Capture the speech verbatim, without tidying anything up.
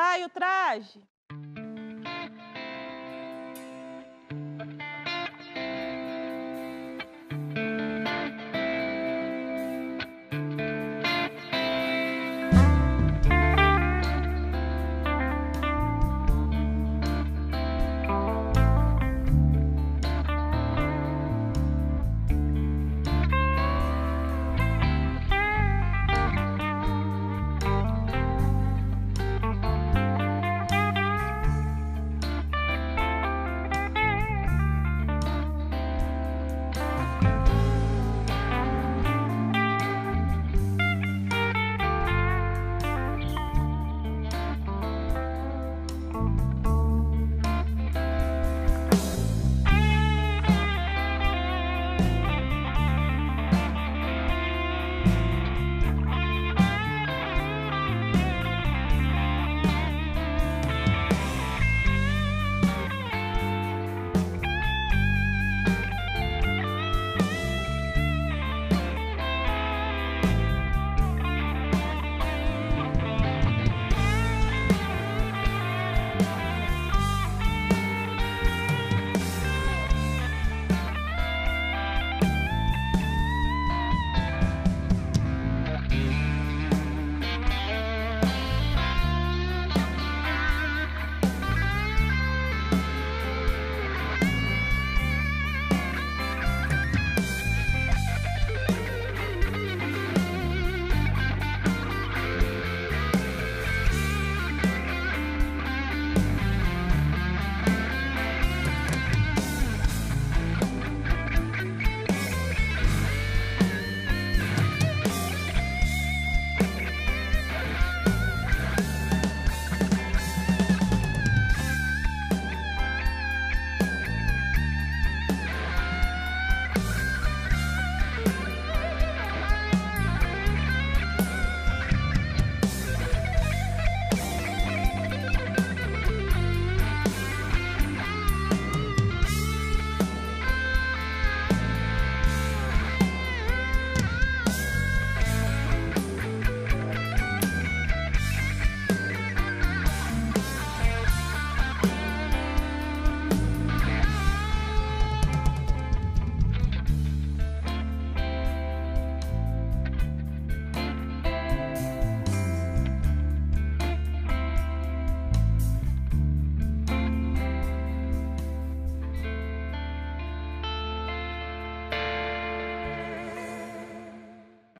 Vai, Ultraje!